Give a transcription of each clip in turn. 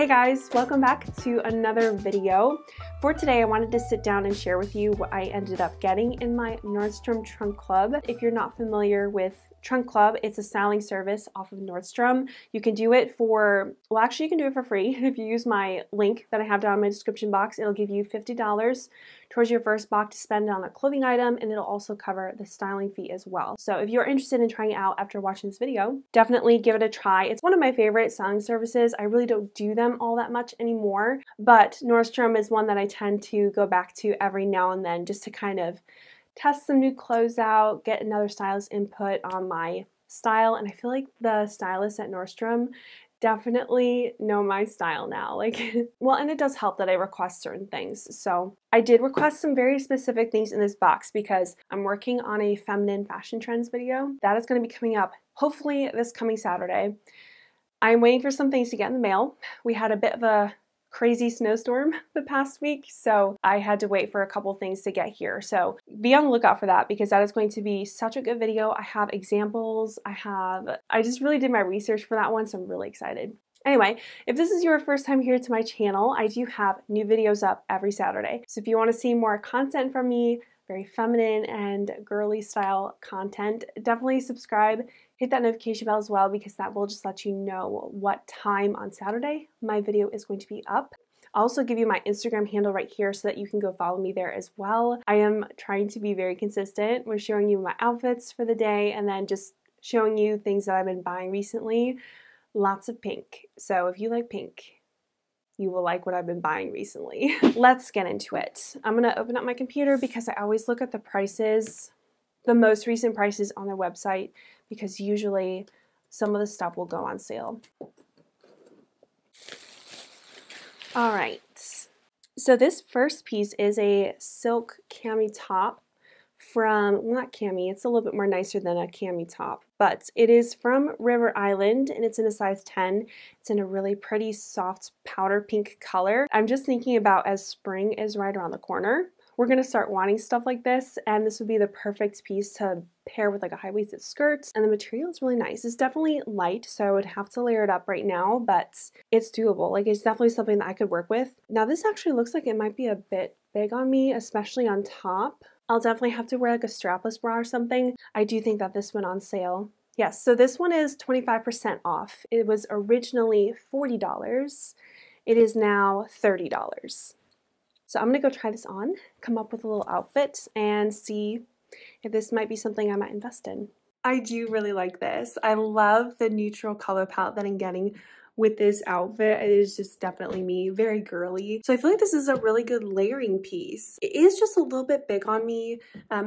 Hey guys, welcome back to another video. For today, I wanted to sit down and share with you what I ended up getting in my Nordstrom Trunk Club. If you're not familiar with Trunk Club, it's a styling service off of Nordstrom. You can do it for, well, actually you can do it for free. If you use my link that I have down in my description box, it'll give you $50 towards your first box to spend on a clothing item, and it'll also cover the styling fee as well. So if you're interested in trying it out after watching this video, definitely give it a try. It's one of my favorite styling services. I really don't do them all that much anymore, but Nordstrom is one that I tend to go back to every now and then just to kind of test some new clothes out, get another stylist input on my style, and I feel like the stylists at Nordstrom definitely know my style now. Well, and it does help that I request certain things. So I did request some very specific things in this box because I'm working on a feminine fashion trends video. That is going to be coming up hopefully this coming Saturday. I'm waiting for some things to get in the mail. We had a bit of a crazy snowstorm the past week, so I had to wait for a couple things to get here. So be on the lookout for that because that is going to be such a good video. I have examples. I just really did my research for that one, so I'm really excited. Anyway, if this is your first time here to my channel, I do have new videos up every Saturday. So if you want to see more content from me, very feminine and girly style content, definitely subscribe. Hit that notification bell as well because that will just let you know what time on Saturday my video is going to be up. I'll also give you my Instagram handle right here so that you can go follow me there as well. I am trying to be very consistent with showing you my outfits for the day and then just showing you things that I've been buying recently. Lots of pink. So if you like pink, you will like what I've been buying recently. Let's get into it. I'm gonna open up my computer because I always look at the prices, the most recent prices on their website, because usually some of the stuff will go on sale. All right, so this first piece is a silk cami top from, well, not cami, it's a little bit more nicer than a cami top, but it is from River Island and it's in a size 10. It's in a really pretty soft powder pink color. I'm just thinking about as spring is right around the corner, we're gonna start wanting stuff like this, and this would be the perfect piece to pair with like a high-waisted skirt, and the material is really nice. It's definitely light, so I would have to layer it up right now, but it's doable. Like, it's definitely something that I could work with. Now this actually looks like it might be a bit big on me, especially on top. I'll definitely have to wear like a strapless bra or something. I do think that this went on sale. Yes, so this one is 25% off. It was originally $40. It is now $30. So I'm gonna go try this on, come up with a little outfit, and see if this might be something I might invest in. I do really like this. I love the neutral color palette that I'm getting with this outfit. It is just definitely me, very girly. So I feel like this is a really good layering piece. It is just a little bit big on me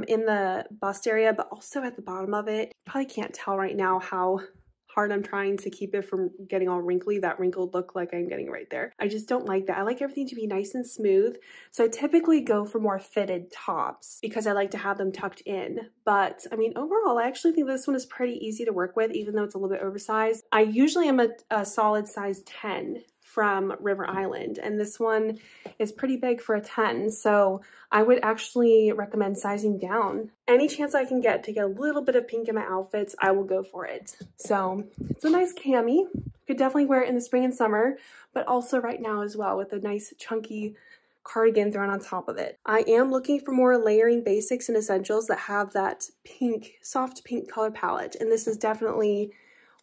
in the bust area, but also at the bottom of it. You probably can't tell right now how hard I'm trying to keep it from getting all wrinkly, that wrinkled look like I'm getting right there. I just don't like that. I like everything to be nice and smooth. So I typically go for more fitted tops because I like to have them tucked in. But I mean, overall, I actually think this one is pretty easy to work with, even though it's a little bit oversized. I usually am a solid size 10 from River Island, and this one is pretty big for a 10, so I would actually recommend sizing down. Any chance I can get to get a little bit of pink in my outfits, I will go for it. So it's a nice cami. Could definitely wear it in the spring and summer, but also right now as well with a nice chunky cardigan thrown on top of it. I am looking for more layering basics and essentials that have that pink, soft pink color palette, and this is definitely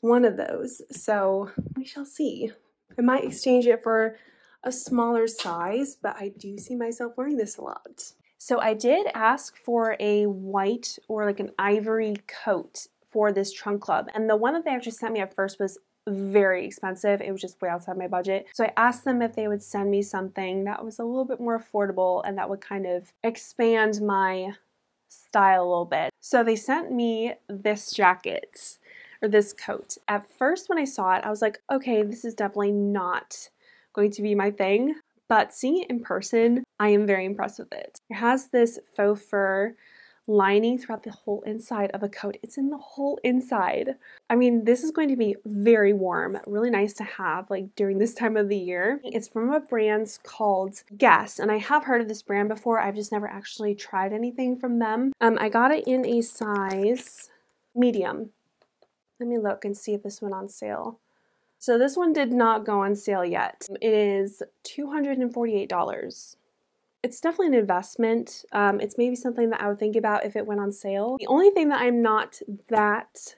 one of those, so we shall see. I might exchange it for a smaller size, but I do see myself wearing this a lot. So I did ask for a white or like an ivory coat for this Trunk Club, and the one that they actually sent me at first was very expensive. It was just way outside my budget. So I asked them if they would send me something that was a little bit more affordable and that would kind of expand my style a little bit. So they sent me this jacket, or this coat. At first when I saw it, I was like, okay, this is definitely not going to be my thing, but seeing it in person, I am very impressed with it. It has this faux fur lining throughout the whole inside of a coat. It's in the whole inside. I mean, this is going to be very warm, really nice to have like during this time of the year. It's from a brand called Guess, and I have heard of this brand before. I've just never actually tried anything from them. I got it in a size medium. Let me look and see if this went on sale. So this one did not go on sale yet. It is $248. It's definitely an investment. It's maybe something that I would think about if it went on sale. The only thing that I'm not that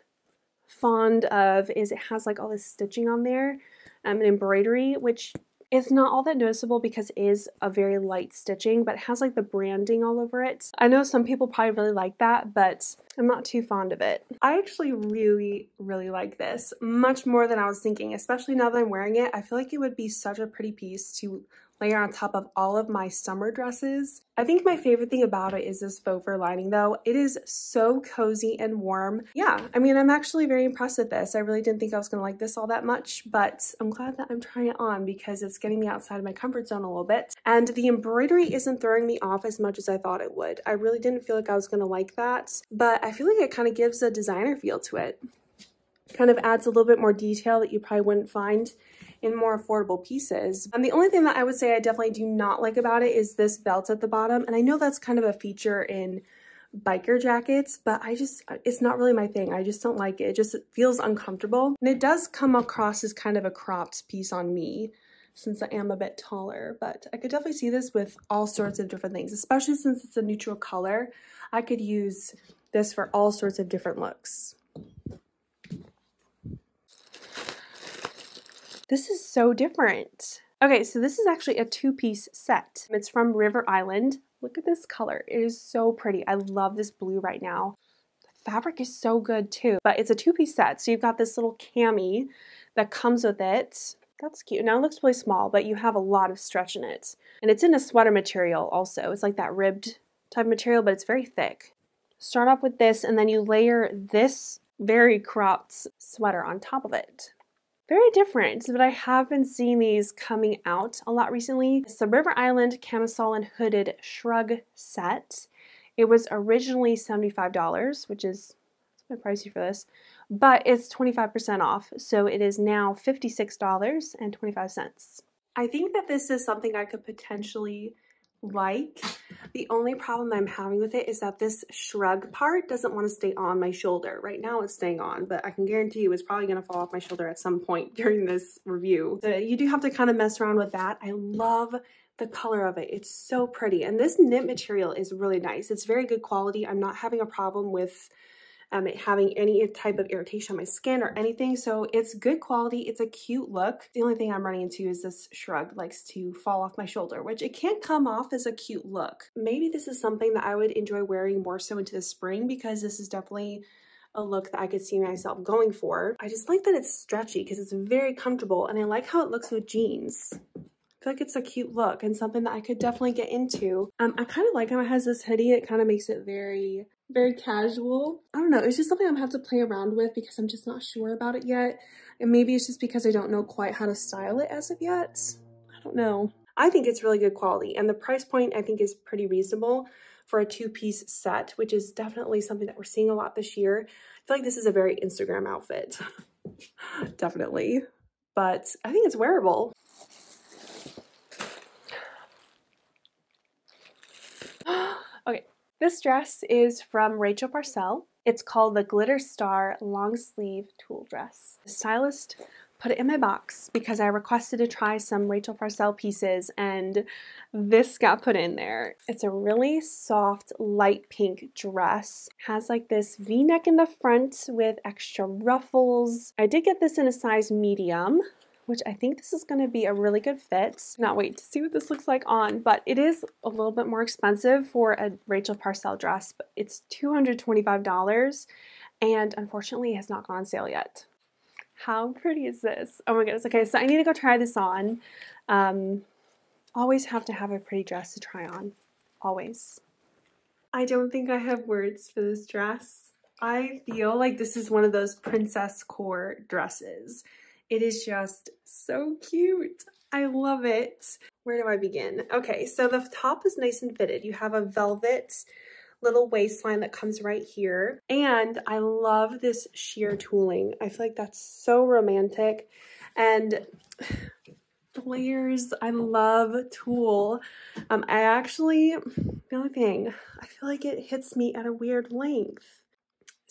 fond of is it has like all this stitching on there and embroidery, which is not all that noticeable because it is a very light stitching, but it has like the branding all over it. I know some people probably really like that, but I'm not too fond of it. I actually really, really like this much more than I was thinking, especially now that I'm wearing it. I feel like it would be such a pretty piece to layer on top of all of my summer dresses. I think my favorite thing about it is this faux fur lining though. It is so cozy and warm. Yeah, I mean, I'm actually very impressed with this. I really didn't think I was gonna like this all that much, but I'm glad that I'm trying it on because it's getting me outside of my comfort zone a little bit. And the embroidery isn't throwing me off as much as I thought it would. I really didn't feel like I was gonna like that, but I feel like it kind of gives a designer feel to it. Kind of adds a little bit more detail that you probably wouldn't find in more affordable pieces. And the only thing that I would say I definitely do not like about it is this belt at the bottom. And I know that's kind of a feature in biker jackets, but it's not really my thing. I just don't like it. It just feels uncomfortable. And it does come across as kind of a cropped piece on me since I am a bit taller, but I could definitely see this with all sorts of different things, especially since it's a neutral color. I could use this for all sorts of different looks. This is so different. Okay, so this is actually a two-piece set. It's from River Island. Look at this color. It is so pretty. I love this blue right now. The fabric is so good too, but it's a two-piece set. So you've got this little cami that comes with it. That's cute. Now it looks really small, but you have a lot of stretch in it. And it's in a sweater material also. It's like that ribbed type material, but it's very thick. Start off with this, and then you layer this very cropped sweater on top of it. Very different, but I have been seeing these coming out a lot recently. It's the River Island Camisole and Hooded Shrug set. It was originally $75, which is a bit pricey for this, but it's 25% off, so it is now $56.25. I think that this is something I could potentially like. The only problem I'm having with it is that this shrug part doesn't want to stay on my shoulder. Right now it's staying on, but I can guarantee you it's probably going to fall off my shoulder at some point during this review. So you do have to kind of mess around with that. I love the color of it. It's so pretty. And this knit material is really nice. It's very good quality. I'm not having a problem with it having any type of irritation on my skin or anything. So it's good quality. It's a cute look. The only thing I'm running into is this shrug likes to fall off my shoulder, which it can't come off as a cute look. Maybe this is something that I would enjoy wearing more so into the spring because this is definitely a look that I could see myself going for. I just like that it's stretchy because it's very comfortable and I like how it looks with jeans. I feel like it's a cute look and something that I could definitely get into. I kind of like how it has this hoodie. It kind of makes it very, very casual. I don't know. It's just something I'm gonna have to play around with because I'm just not sure about it yet. And maybe it's just because I don't know quite how to style it as of yet. I don't know. I think it's really good quality and the price point I think is pretty reasonable for a two-piece set, which is definitely something that we're seeing a lot this year. I feel like this is a very Instagram outfit. Definitely. But I think it's wearable. Okay, this dress is from Rachel Parcell. It's called the Glitter Star Long Sleeve Tulle Dress. The stylist put it in my box because I requested to try some Rachel Parcell pieces and this got put in there. It's a really soft light pink dress. Has like this v-neck in the front with extra ruffles. I did get this in a size medium, which I think this is going to be a really good fit. Cannot wait to see what this looks like on, but it is a little bit more expensive for a Rachel Parcell dress, but it's $225 and unfortunately it has not gone on sale yet. How pretty is this? Oh my goodness. Okay, so I need to go try this on. Always have to have a pretty dress to try on. Always. I don't think I have words for this dress. I feel like this is one of those princess core dresses. It is just so cute. I love it. Where do I begin? Okay, so the top is nice and fitted. You have a velvet little waistline that comes right here. And I love this sheer tooling. I feel like that's so romantic. And the layers, I love tulle. The only thing, I feel like it hits me at a weird length.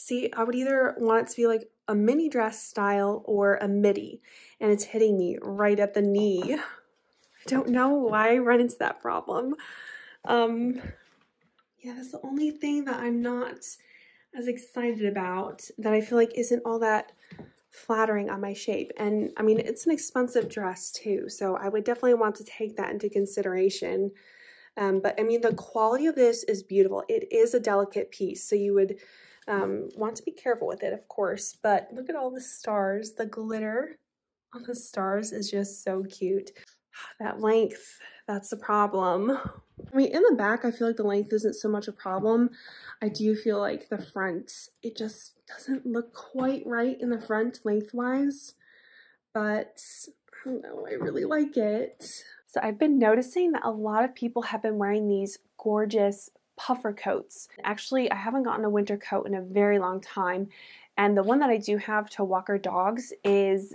See, I would either want it to be like a mini dress style or a midi, and it's hitting me right at the knee. I don't know why I run into that problem. Yeah, that's the only thing that I'm not as excited about, that I feel like isn't all that flattering on my shape. And I mean, it's an expensive dress too, so I would definitely want to take that into consideration. But I mean, the quality of this is beautiful. It is a delicate piece, so you would want to be careful with it, of course. But look at all the stars. The glitter on the stars is just so cute. That length, that's the problem. I mean, in the back, I feel like the length isn't so much a problem. I do feel like the front, it just doesn't look quite right in the front lengthwise, but I don't know, I really like it. So I've been noticing that a lot of people have been wearing these gorgeous puffer coats. Actually, I haven't gotten a winter coat in a very long time, and the one that I do have to walk our dogs is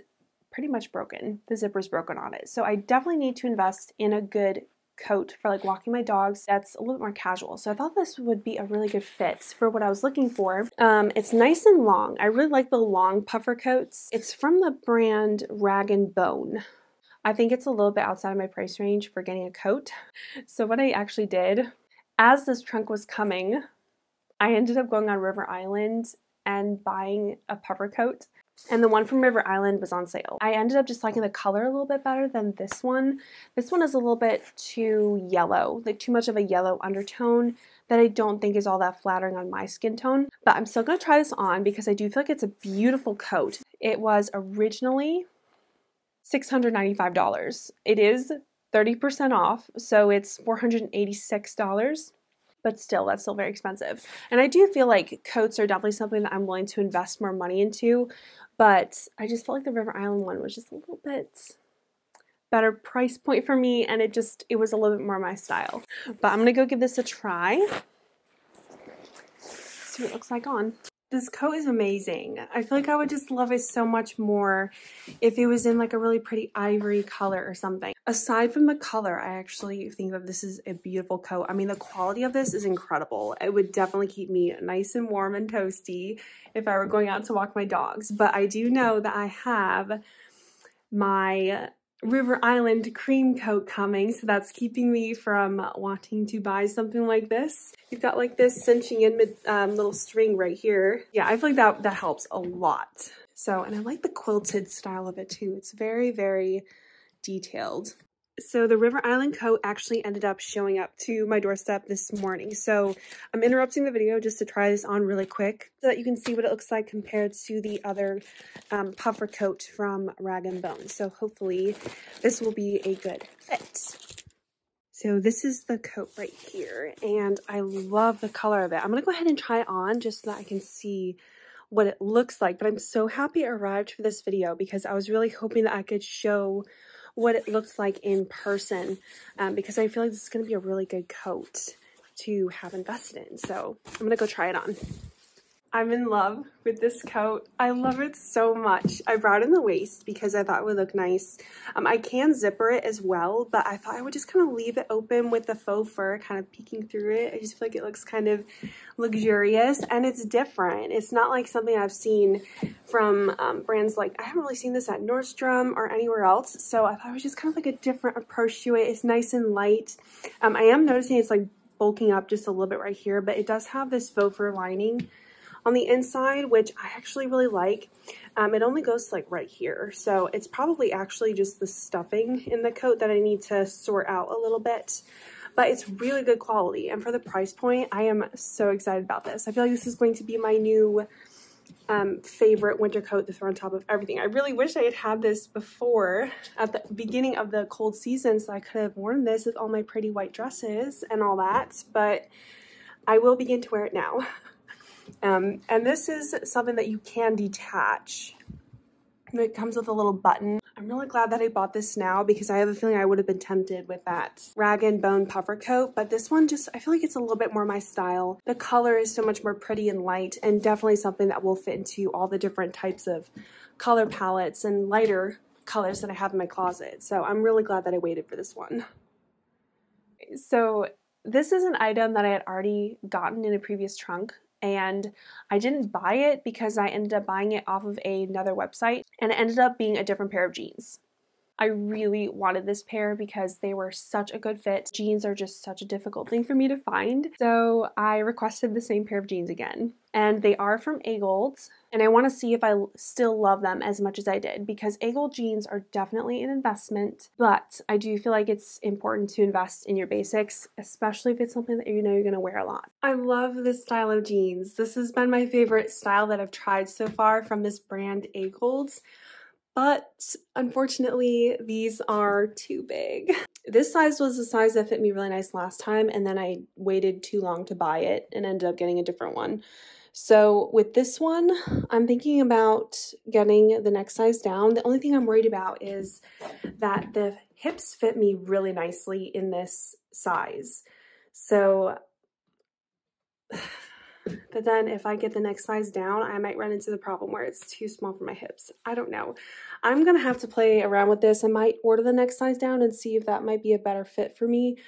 pretty much broken. The zipper's broken on it. So I definitely need to invest in a good coat for like walking my dogs that's a little bit more casual. So I thought this would be a really good fit for what I was looking for. It's nice and long. I really like the long puffer coats. It's from the brand Rag & Bone. I think it's a little bit outside of my price range for getting a coat. So what I actually did, as this trunk was coming, I ended up going on River Island and buying a puffer coat. And the one from River Island was on sale. I ended up just liking the color a little bit better than this one. This one is a little bit too yellow, like too much of a yellow undertone that I don't think is all that flattering on my skin tone. But I'm still going to try this on because I do feel like it's a beautiful coat. It was originally $695. It is 30% off, so it's $486. But still, that's still very expensive. And I do feel like coats are definitely something that I'm willing to invest more money into, but I just felt like the River Island one was just a little bit better price point for me, and it was a little bit more my style. But I'm gonna go give this a try. See what it looks like on. This coat is amazing. I feel like I would just love it so much more if it was in like a really pretty ivory color or something. Aside from the color, I actually think that this is a beautiful coat. I mean, the quality of this is incredible. It would definitely keep me nice and warm and toasty if I were going out to walk my dogs. But I do know that I have my River Island cream coat coming, so that's keeping me from wanting to buy something like this. You've got like this cinching in mid little string right here. Yeah, I feel like that helps a lot. So, and I like the quilted style of it too. It's very, very detailed. So the River Island coat actually ended up showing up to my doorstep this morning. So I'm interrupting the video just to try this on really quick so that you can see what it looks like compared to the other puffer coat from Rag & Bone. So hopefully this will be a good fit. So this is the coat right here, and I love the color of it. I'm going to go ahead and try it on just so that I can see what it looks like. But I'm so happy I arrived for this video because I was really hoping that I could show what it looks like in person, because I feel like this is going to be a really good coat to have invested in. So I'm going to go try it on. I'm in love with this coat. I love it so much. I brought in the waist because I thought it would look nice. I can zipper it as well, but I thought I would just kind of leave it open with the faux fur kind of peeking through it. I just feel like it looks kind of luxurious, and it's different. It's not like something I've seen from brands like, I haven't really seen this at Nordstrom or anywhere else. So I thought it was just kind of like a different approach to it. It's nice and light. I am noticing it's like bulking up just a little bit right here, but it does have this faux fur lining on the inside, which I actually really like. It only goes to like right here, so it's probably actually just the stuffing in the coat that I need to sort out a little bit, but it's really good quality, and for the price point, I am so excited about this. I feel like this is going to be my new favorite winter coat to throw on top of everything. I really wish I had had this before at the beginning of the cold season, so I could have worn this with all my pretty white dresses and all that, but I will begin to wear it now. And this is something that you can detach. It comes with a little button. I'm really glad that I bought this now because I have a feeling I would have been tempted with that Rag & Bone puffer coat, but this one just, I feel like it's a little bit more my style. The color is so much more pretty and light, and definitely something that will fit into all the different types of color palettes and lighter colors that I have in my closet. So I'm really glad that I waited for this one. So this is an item that I had already gotten in a previous trunk. and I didn't buy it because I ended up buying it off of another website, and it ended up being a different pair of jeans. I really wanted this pair because they were such a good fit. Jeans are just such a difficult thing for me to find, so I requested the same pair of jeans again. And they are from AGOLDE, and I want to see if I still love them as much as I did, because AGOLDE jeans are definitely an investment, but I do feel like it's important to invest in your basics, especially if it's something that you know you're going to wear a lot. I love this style of jeans. This has been my favorite style that I've tried so far from this brand AGOLDE. But unfortunately, these are too big. This size was the size that fit me really nice last time, and then I waited too long to buy it and ended up getting a different one. So with this one, I'm thinking about getting the next size down. The only thing I'm worried about is that the hips fit me really nicely in this size. So, but then if I get the next size down, I might run into the problem where it's too small for my hips. I don't know. I'm going to have to play around with this. I might order the next size down and see if that might be a better fit for me.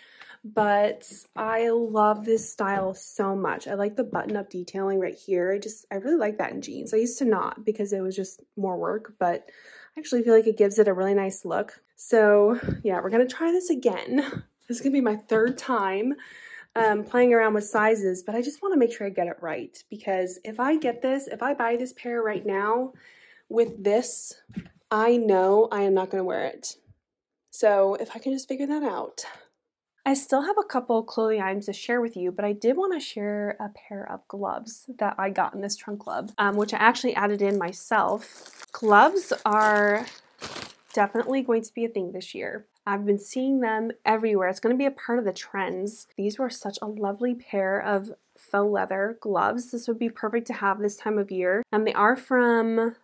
But I love this style so much. I like the button-up detailing right here. I really like that in jeans. I used to not because it was just more work, but I actually feel like it gives it a really nice look. So yeah, we're going to try this again. This is going to be my third time playing around with sizes, but I just want to make sure I get it right, because if I buy this pair right now with this, I know I am not going to wear it. So if I can just figure that out. I still have a couple clothing items to share with you, but I did want to share a pair of gloves that I got in this Trunk Club, which I actually added in myself. Gloves are definitely going to be a thing this year. I've been seeing them everywhere. It's going to be a part of the trends. These were such a lovely pair of faux leather gloves. This would be perfect to have this time of year. And they're from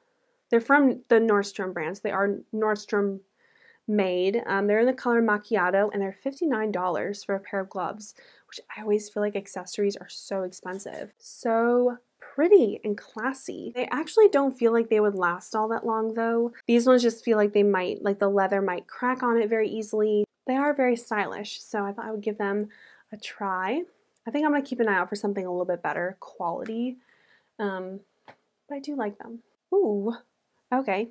the Nordstrom brand. So they are Nordstrom made. They're in the color macchiato, and they're $59 for a pair of gloves, which I always feel like accessories are so expensive. So pretty and classy. They actually don't feel like they would last all that long though. These ones just feel like they might, like the leather might crack on it very easily. They are very stylish, so I thought I would give them a try. I think I'm going to keep an eye out for something a little bit better quality, but I do like them. Ooh, okay.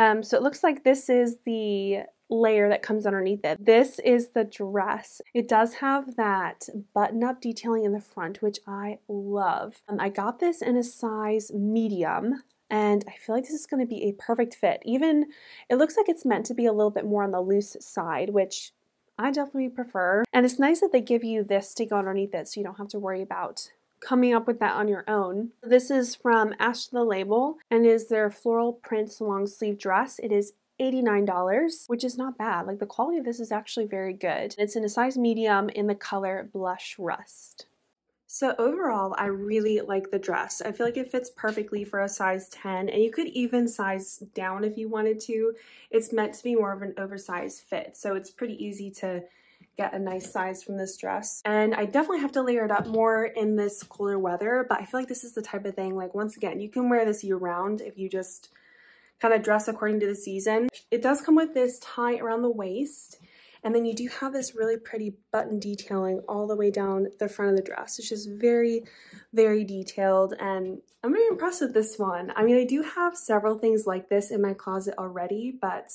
So it looks like this is the layer that comes underneath it. This is the dress. It does have that button-up detailing in the front, which I love. I got this in a size medium, and I feel like this is going to be a perfect fit. Even, it looks like it's meant to be a little bit more on the loose side, which I definitely prefer. And it's nice that they give you this to go underneath it, so you don't have to worry about coming up with that on your own. This is from ASTR the Label, and is their floral print long sleeve dress. It is $89, which is not bad. Like, the quality of this is actually very good. It's in a size medium in the color Blush Rust. So overall, I really like the dress. I feel like it fits perfectly for a size 10, and you could even size down if you wanted to. It's meant to be more of an oversized fit, so it's pretty easy to get a nice size from this dress. And I definitely have to layer it up more in this cooler weather, but I feel like this is the type of thing, like, once again, you can wear this year-round if you just kind of dress according to the season. It does come with this tie around the waist, and then you do have this really pretty button detailing all the way down the front of the dress. It's just very, very detailed, and I'm very impressed with this one. I mean, I do have several things like this in my closet already, but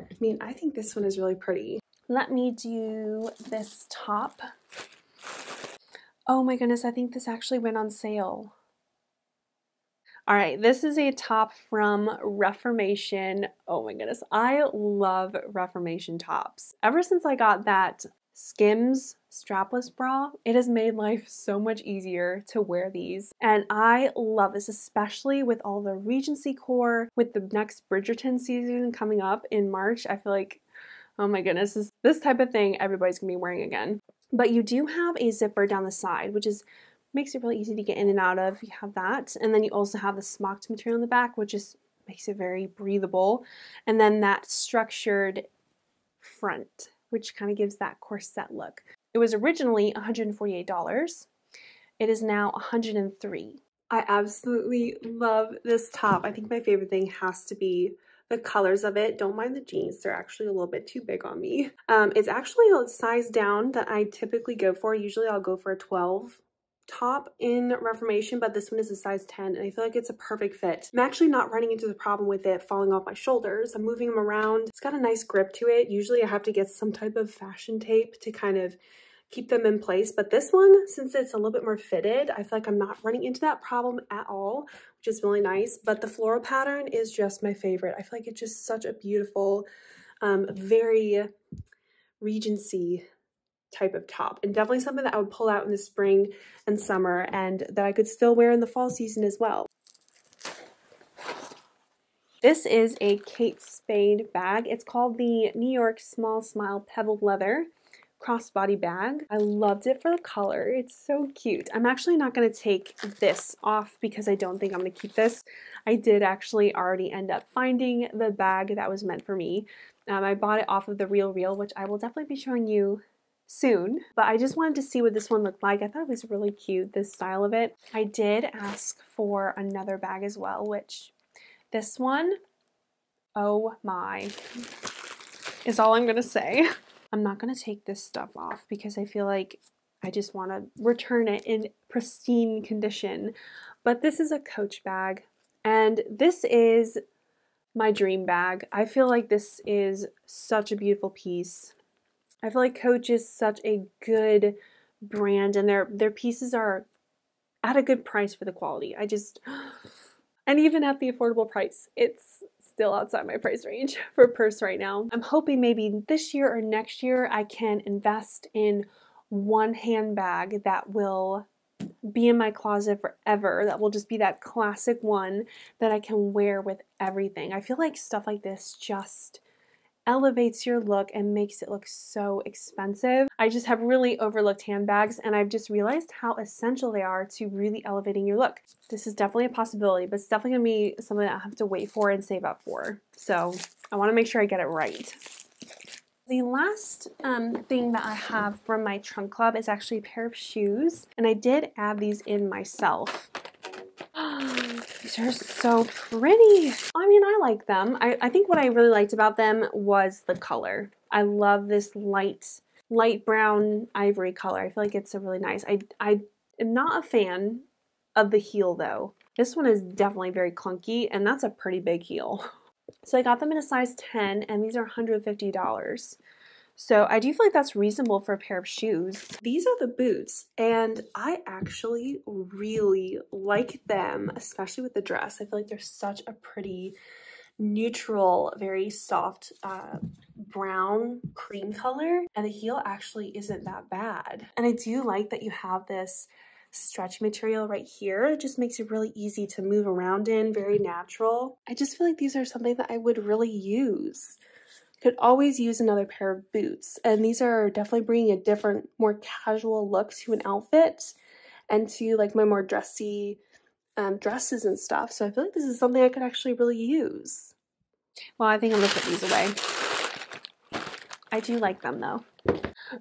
I mean, I think this one is really pretty. Let me do this top. Oh my goodness, I think this actually went on sale. All right, this is a top from Reformation. Oh my goodness, I love Reformation tops. Ever since I got that Skims strapless bra, it has made life so much easier to wear these. And I love this, especially with all the Regency core, with the next Bridgerton season coming up in March. I feel like, oh my goodness, this type of thing everybody's gonna be wearing again. But you do have a zipper down the side, which is makes it really easy to get in and out of. You have that, and then you also have the smocked material in the back, which just makes it very breathable, and then that structured front, which kind of gives that corset look. It was originally $148. It is now $103. I absolutely love this top. I think my favorite thing has to be the colors of it. Don't mind the jeans, they're actually a little bit too big on me. It's actually a size down that I typically go for. Usually I'll go for a 12 top in Reformation, but this one is a size 10 and I feel like it's a perfect fit. I'm actually not running into the problem with it falling off my shoulders. I'm moving them around. It's got a nice grip to it. Usually I have to get some type of fashion tape to kind of keep them in place, but this one, since it's a little bit more fitted, I feel like I'm not running into that problem at all, which is really nice. But the floral pattern is just my favorite. I feel like it's just such a beautiful, very Regency type of top, and definitely something that I would pull out in the spring and summer, and that I could still wear in the fall season as well. This is a Kate Spade bag. It's called the New York Small Smile Pebbled Leather Crossbody Bag. I loved it for the color. It's so cute. I'm actually not going to take this off because I don't think I'm going to keep this. I did actually already end up finding the bag that was meant for me. I bought it off of the Real Real, which I will definitely be showing you soon, but I just wanted to see what this one looked like. I thought it was really cute, this style of it. I did ask for another bag as well, which this one, oh my, is all I'm going to say. I'm not going to take this stuff off because I feel like I just want to return it in pristine condition. But this is a Coach bag, and this is my dream bag. I feel like this is such a beautiful piece. I feel like Coach is such a good brand, and their pieces are at a good price for the quality. I just, and even at the affordable price, it's still outside my price range for a purse right now. I'm hoping maybe this year or next year I can invest in one handbag that will be in my closet forever, that will just be that classic one that I can wear with everything. I feel like stuff like this just elevates your look and makes it look so expensive. I just have really overlooked handbags, and I've just realized how essential they are to really elevating your look. This is definitely a possibility, but it's definitely gonna be something that I have to wait for and save up for. So I want to make sure I get it right. The last thing that I have from my Trunk Club is actually a pair of shoes, and I did add these in myself. These are so pretty. I mean, I like them. I think what I really liked about them was the color. I love this light brown ivory color. I feel like it's so really nice. I am not a fan of the heel though. This one is definitely very clunky, and that's a pretty big heel. So I got them in a size 10, and these are $150. So I do feel like that's reasonable for a pair of shoes. These are the boots, and I actually really like them, especially with the dress. I feel like they're such a pretty neutral, very soft brown cream color, and the heel actually isn't that bad. And I do like that you have this stretch material right here. It just makes it really easy to move around in, very natural. I just feel like these are something that I would really use. Could always use another pair of boots, and these are definitely bringing a different, more casual look to an outfit and to like my more dressy dresses and stuff. So I feel like this is something I could actually really use. Well, I think I'm gonna put these away. I do like them though.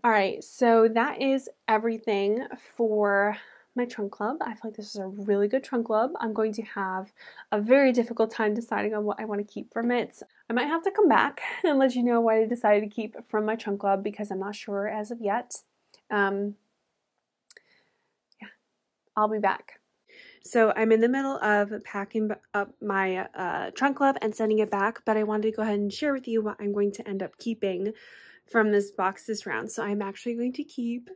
All right, so that is everything for my Trunk Club. I feel like this is a really good Trunk Club. I'm going to have a very difficult time deciding on what I want to keep from it. I might have to come back and let you know what I decided to keep from my Trunk Club, because I'm not sure as of yet. Yeah, I'll be back. So I'm in the middle of packing up my Trunk Club and sending it back, but I wanted to go ahead and share with you what I'm going to end up keeping from this box this round. So I'm actually going to keep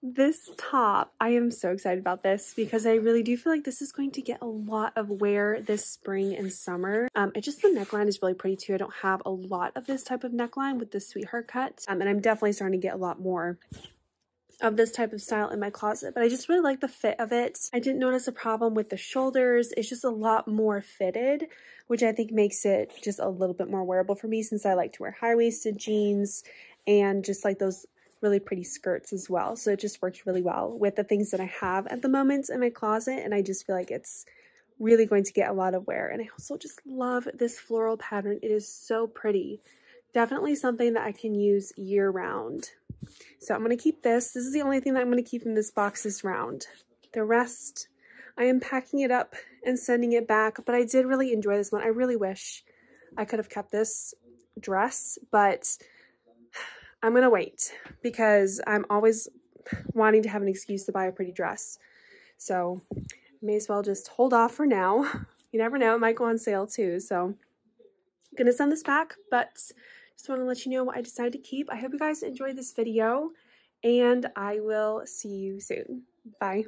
this top. I am so excited about this because I really do feel like this is going to get a lot of wear this spring and summer. It's just, the neckline is really pretty too. I don't have a lot of this type of neckline with the sweetheart cut, and I'm definitely starting to get a lot more of this type of style in my closet, but I just really like the fit of it. I didn't notice a problem with the shoulders. It's just a lot more fitted, which I think makes it just a little bit more wearable for me, since I like to wear high-waisted jeans and just like those really pretty skirts as well. So it just works really well with the things that I have at the moment in my closet, and I just feel like it's really going to get a lot of wear. And I also just love this floral pattern. It is so pretty. Definitely something that I can use year round. So I'm going to keep this. This is the only thing that I'm going to keep in this box this round. The rest, I am packing it up and sending it back, but I did really enjoy this one. I really wish I could have kept this dress, but I'm gonna wait because I'm always wanting to have an excuse to buy a pretty dress. So may as well just hold off for now. You never know, it might go on sale too. So I'm gonna send this back, but just want to let you know what I decided to keep. I hope you guys enjoyed this video, and I will see you soon. Bye.